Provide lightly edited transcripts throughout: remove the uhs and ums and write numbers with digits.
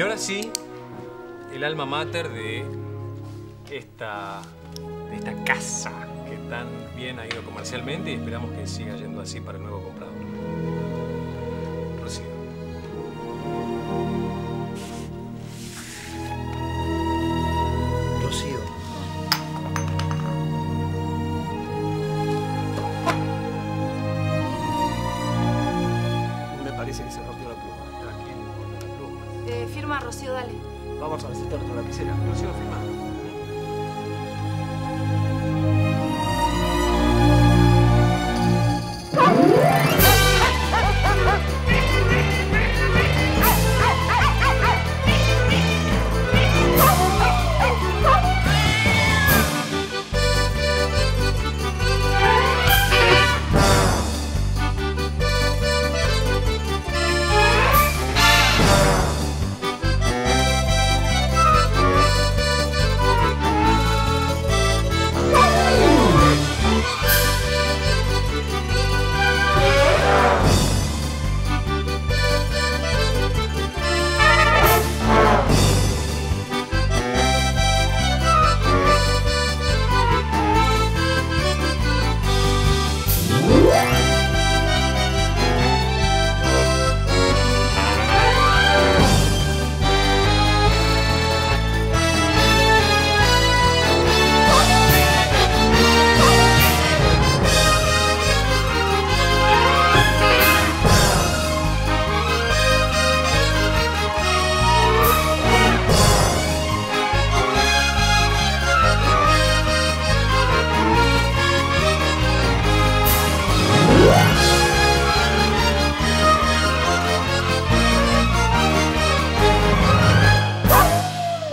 Y ahora sí, el alma mater de esta casa que tan bien ha ido comercialmente y esperamos que siga yendo así para el nuevo comprador. Rocío. Rocío. Me parece que se rompió la pluma. Aquí, la pluma. Firma, Rocío, dale. Vamos a necesitar otra lapicera. Rocío, firma.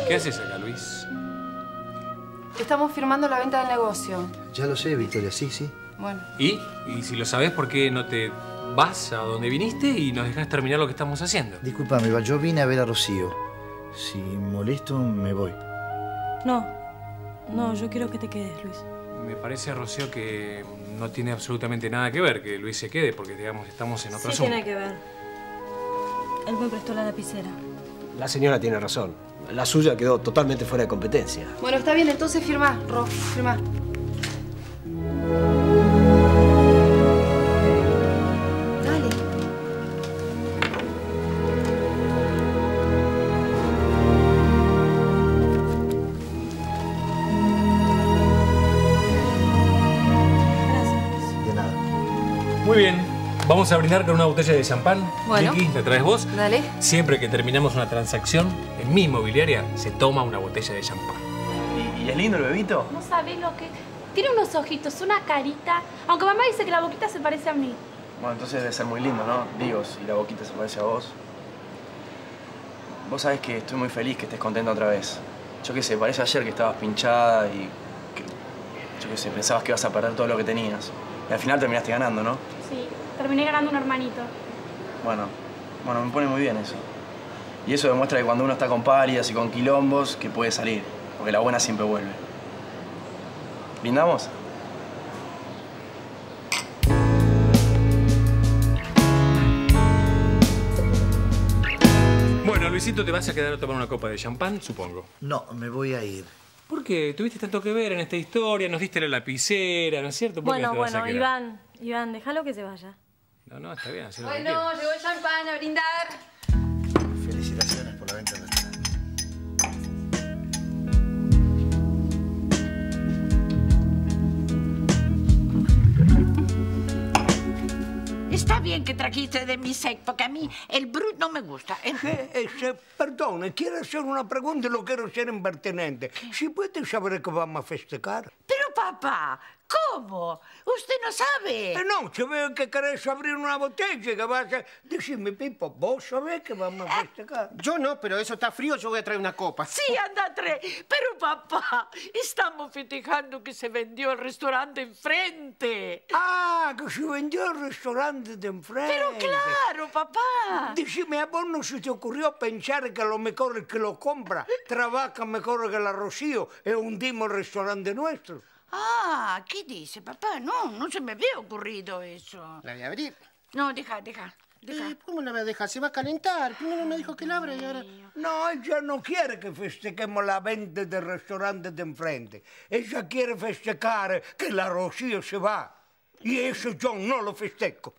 ¿Qué haces acá, Luis? Estamos firmando la venta del negocio. Ya lo sé, Victoria, sí. Bueno. ¿Y si lo sabes, por qué no te vas a donde viniste y nos dejas terminar lo que estamos haciendo? Disculpame, Iván, yo vine a ver a Rocío. Si molesto, me voy. No, yo quiero que te quedes, Luis. Me parece, Rocío, que no tiene absolutamente nada que ver que Luis se quede, porque, digamos, estamos en otro asunto. Sí tiene que ver. Él me prestó la lapicera. La señora tiene razón. La suya quedó totalmente fuera de competencia. Bueno, está bien, entonces firmá, Ro, firmá. Dale. Gracias. De nada. Muy bien. Vamos a brindar con una botella de champán. Bueno. Vicky, ¿la traes vos? Dale. Siempre que terminamos una transacción en mi inmobiliaria, se toma una botella de champán. ¿Y es lindo el bebito? No sabés lo que... Tiene unos ojitos, una carita. Aunque mamá dice que la boquita se parece a mí. Bueno, entonces debe ser muy lindo, ¿no? Digo, si la boquita se parece a vos. Vos sabés que estoy muy feliz que estés contenta otra vez. Yo qué sé, parece ayer que estabas pinchada y... yo qué sé, pensabas que ibas a perder todo lo que tenías. Y al final terminaste ganando, ¿no? Sí. Terminé ganando un hermanito. Bueno, me pone muy bien eso. Y eso demuestra que cuando uno está con pálidas y con quilombos, que puede salir. Porque la buena siempre vuelve. ¿Brindamos? Bueno, Luisito, te vas a quedar a tomar una copa de champán, supongo. No, me voy a ir. ¿Por qué? Tuviste tanto que ver en esta historia, nos diste la lapicera, ¿no es cierto? Bueno, Iván, déjalo que se vaya. No, está bien. Bueno, llegó el champán a brindar. Felicitaciones por la venta del restaurante. Está bien que trajiste de mi sec, porque a mí el brut no me gusta. Perdón, quiero hacer una pregunta y lo quiero hacer impertinente. ¿Si puede saber que vamos a festejar? Pero papá... ¿Cómo? ¿Usted no sabe? No, yo veo que querés abrir una botella que vas a... Decime, Pipo, ¿vos sabés que vamos a festejar? Yo no, pero eso está frío, yo voy a traer una copa. Sí, anda, trae. Pero, papá, estamos festejando que se vendió el restaurante enfrente. Ah, que se vendió el restaurante de enfrente. Pero claro, papá. Decime, ¿a vos no se te ocurrió pensar que lo mejor es que lo compra? Trabaja mejor que la Rocío e hundimos el restaurante nuestro. Ah, ¿qué dice, papá? No se me había ocurrido eso. ¿La voy a abrir? No, deja. Deja. ¿Cómo la deja? Se va a calentar. Primero me dijo que la abra y ahora... No, ella no quiere que festequemos la venta del restaurante de enfrente. Ella quiere festejar que la Rocío se va. Y eso yo no lo festejo.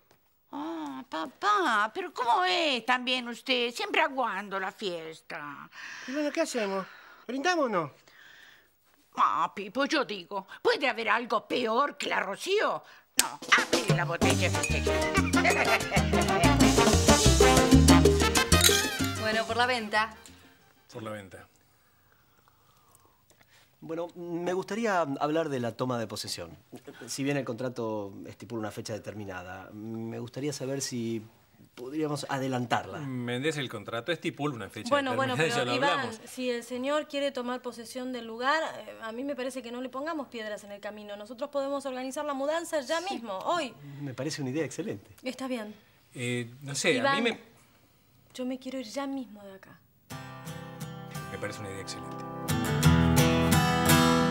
Ah, papá, pero ¿cómo es también usted? Siempre aguando la fiesta. Y bueno, ¿qué hacemos? ¿Brindamos o no? No, Pipo, yo digo, ¿puede haber algo peor que la Rocío? No, abre la botella. Bueno, por la venta. Por la venta. Bueno, me gustaría hablar de la toma de posesión. Si bien el contrato estipula una fecha determinada, me gustaría saber si podríamos adelantarla. Méndez, el contrato estipula una fecha determinada. Bueno, pero Iván, si el señor quiere tomar posesión del lugar, a mí me parece que no le pongamos piedras en el camino. Nosotros podemos organizar la mudanza ya mismo, hoy. Me parece una idea excelente. Está bien. No sé, Iván, a mí me... Yo me quiero ir ya mismo de acá. Me parece una idea excelente.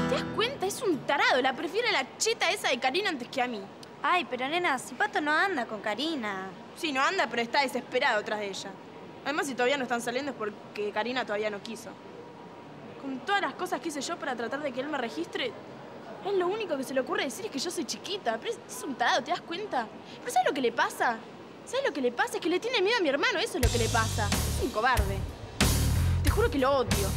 ¿Te das cuenta? Es un tarado. La prefiere la cheta esa de Karina antes que a mí. Ay, pero nena, si Pato no anda con Karina. Sí, no anda, pero está desesperado tras de ella. Además, si todavía no están saliendo es porque Karina todavía no quiso. Con todas las cosas que hice yo para tratar de que él me registre, es lo único que se le ocurre decir es que yo soy chiquita. Pero es un tarado, ¿te das cuenta? Pero ¿sabes lo que le pasa? ¿Sabes lo que le pasa? Es que le tiene miedo a mi hermano, eso es lo que le pasa. Es un cobarde. Te juro que lo odio.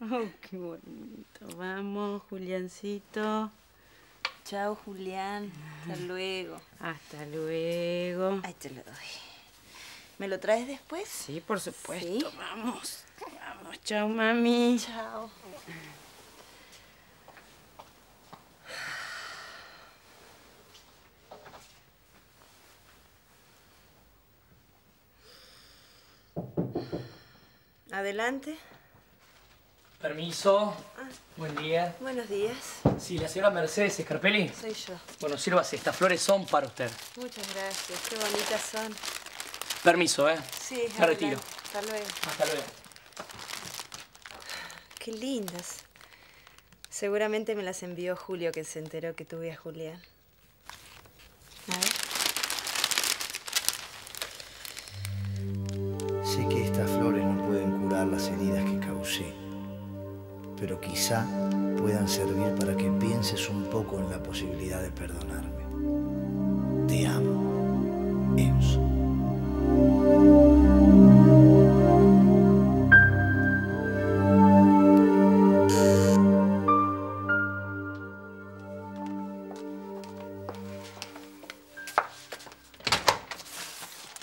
Oh, qué bonito. Vamos, Juliancito. Chao, Julián. Hasta luego. Hasta luego. Ahí te lo doy. ¿Me lo traes después? Sí, por supuesto. ¿Sí? Vamos. Vamos. Chao, mami. Chao. Adelante. Permiso. Ah. Buen día. Buenos días. Sí, la señora Mercedes Scarpelli. Soy yo. Bueno, sírvase. Estas flores son para usted. Muchas gracias. Qué bonitas son. Permiso, ¿eh? Sí. Me retiro. Hasta luego. Hasta luego. Qué lindas. Seguramente me las envió Julio, que se enteró que tuve a Julián. A ver. Sé que estas flores no pueden curar las heridas que causé, pero quizá puedan servir para que pienses un poco en la posibilidad de perdonarme. Te amo, Enzo.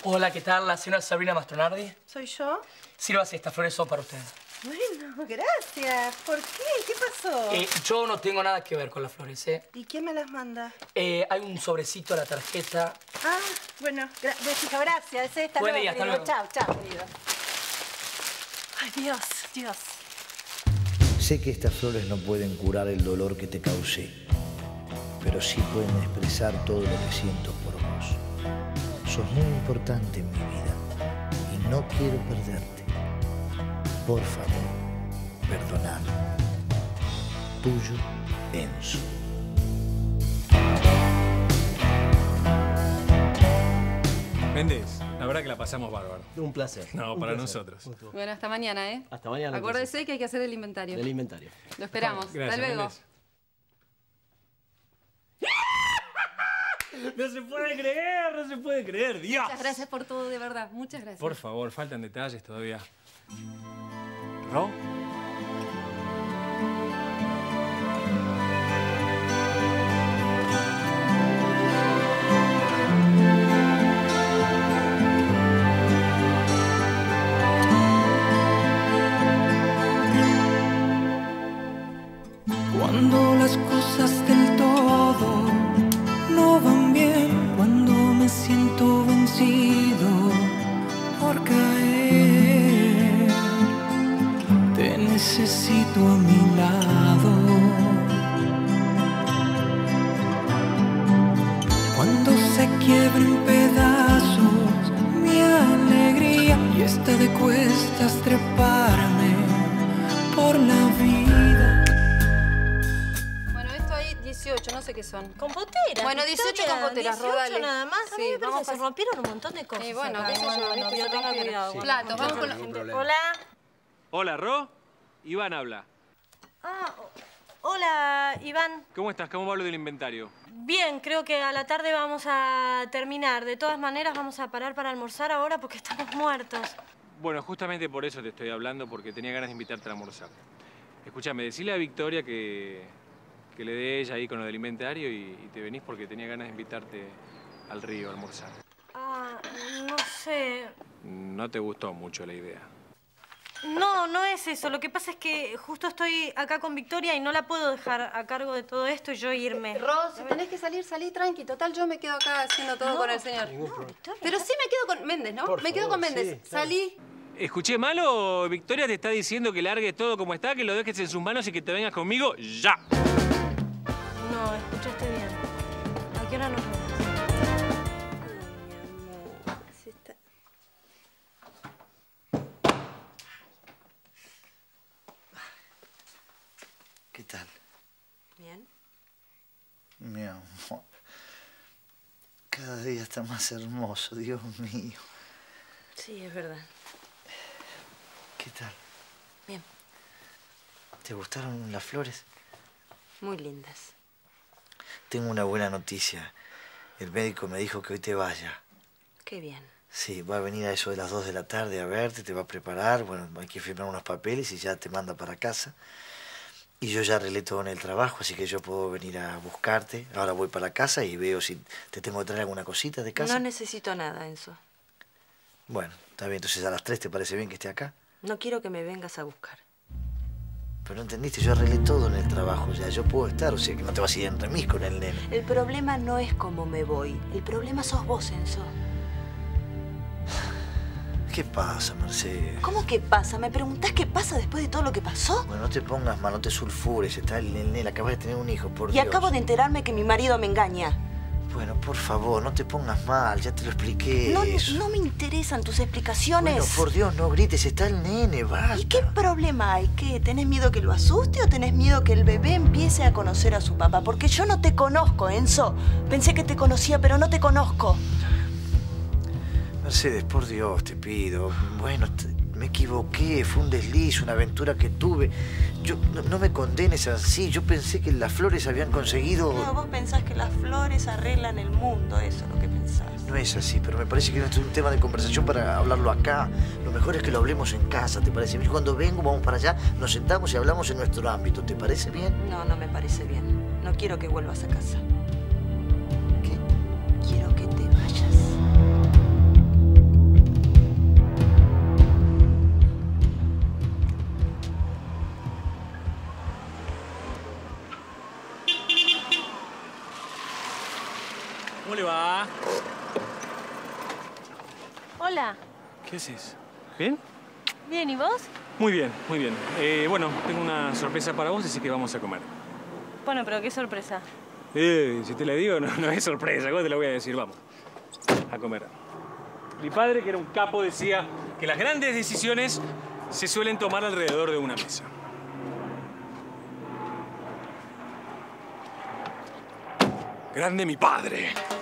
Hola, ¿qué tal? ¿La señora Sabrina Mastronardi? ¿Soy yo? Sírvase, estas flores son para usted. Bueno, gracias. ¿Por qué? ¿Qué pasó? Yo no tengo nada que ver con las flores, ¿eh? ¿Y quién me las manda? Hay un sobrecito a la tarjeta. Ah, bueno. Gracias. Hasta luego, querido. Hasta luego. Chao, chao, querido. Ay, Dios, Dios. Sé que estas flores no pueden curar el dolor que te causé, pero sí pueden expresar todo lo que siento por vos. Sos muy importante en mi vida y no quiero perderte. Por favor, perdoname. Tuyo, Enzo. Méndez, la verdad que la pasamos bárbaro. Un placer. No, para nosotros. Bueno, hasta mañana, ¿eh? Hasta mañana. Acuérdese que hay que hacer el inventario. El inventario. Lo esperamos. Gracias, hasta luego. Méndez. No se puede creer, no se puede creer. Dios. Muchas gracias por todo, de verdad. Muchas gracias. Por favor, faltan detalles todavía. ¿No? Cuando las cosas del todo no van bien, cuando me siento vencido por caer, necesito a mi lado. Cuando se quiebra en pedazos mi alegría y está de cuestas treparme por la vida. Bueno, esto hay 18 18, no sé qué son. Compoteras. Bueno, 18 compoteras, 18 rodales. Nada más. Sí, a mí me se rompieron un montón de cosas. Bueno, acá, bueno, yo tenga cuidado. Sí. Platos, no, vamos con la... Hola. Hola, Ro. Iván habla. Ah, hola, Iván. ¿Cómo estás? ¿Cómo va lo del inventario? Bien, creo que a la tarde vamos a terminar. De todas maneras, vamos a parar para almorzar ahora porque estamos muertos. Bueno, justamente por eso te estoy hablando, porque tenía ganas de invitarte a almorzar. Escúchame, decile a Victoria que le dé ella ahí con lo del inventario y te venís porque tenía ganas de invitarte al río a almorzar. Ah, no sé... No te gustó mucho la idea. No, no es eso. Lo que pasa es que justo estoy acá con Victoria y no la puedo dejar a cargo de todo esto y yo irme. Ros, si tenés que salir, salí tranqui. Total, yo me quedo acá haciendo todo con el señor. No, Victoria, pero sí me quedo con Méndez, ¿no? Me quedo con Méndez. Sí, claro. Salí. ¿Escuché mal o Victoria te está diciendo que largues todo como está, que lo dejes en sus manos y que te vengas conmigo ya? No, escuchaste bien. ¿A qué hora nos vemos? ¿Qué tal? ¿Bien? Mi amor, cada día está más hermoso, Dios mío. Sí, es verdad. ¿Qué tal? Bien. ¿Te gustaron las flores? Muy lindas. Tengo una buena noticia. El médico me dijo que hoy te vaya. Qué bien. Sí, va a venir a eso de las 2 de la tarde a verte, te va a preparar. Bueno, hay que firmar unos papeles y ya te manda para casa. Y yo ya arreglé todo en el trabajo, así que yo puedo venir a buscarte. Ahora voy para casa y veo si te tengo que traer alguna cosita de casa. No necesito nada, Enzo. Bueno, está bien. Entonces a las 3 te parece bien que esté acá. No quiero que me vengas a buscar. Pero no entendiste, yo arreglé todo en el trabajo. Ya yo puedo estar, o sea que no te vas a ir en remis con el nene. El problema no es cómo me voy. El problema sos vos, Enzo. ¿Qué pasa, Mercedes? ¿Cómo que pasa? ¿Me preguntás qué pasa después de todo lo que pasó? Bueno, no te pongas mal, no te sulfures. Está el nene, acabas de tener un hijo, por Dios. Y acabo de enterarme que mi marido me engaña. Bueno, por favor, no te pongas mal, ya te lo expliqué. No, no me interesan tus explicaciones. Bueno, por Dios, no grites, está el nene, basta. ¿Y qué problema hay? ¿Qué? ¿Tenés miedo que lo asuste o tenés miedo que el bebé empiece a conocer a su papá? Porque yo no te conozco, Enzo. Pensé que te conocía, pero no te conozco. Mercedes, por Dios, te pido. Bueno, me equivoqué, fue un desliz, una aventura que tuve. Yo, no me condenes así, yo pensé que las flores habían conseguido... No, vos pensás que las flores arreglan el mundo, eso es lo que pensás. No es así, pero me parece que no es un tema de conversación para hablarlo acá. Lo mejor es que lo hablemos en casa, ¿te parece bien? Cuando vengo, vamos para allá, nos sentamos y hablamos en nuestro ámbito, ¿te parece bien? No, no me parece bien. No quiero que vuelvas a casa. ¿Qué? Quiero que te vayas. ¿Cómo le va? Hola. ¿Qué haces? ¿Bien? Bien, ¿y vos? Muy bien, muy bien. Bueno, tengo una sorpresa para vos, así que vamos a comer. Bueno, pero ¿qué sorpresa? Si te la digo, no es sorpresa. ¿Cómo te la voy a decir? Vamos a comer. Mi padre, que era un capo, decía que las grandes decisiones se suelen tomar alrededor de una mesa. ¡Grande mi padre!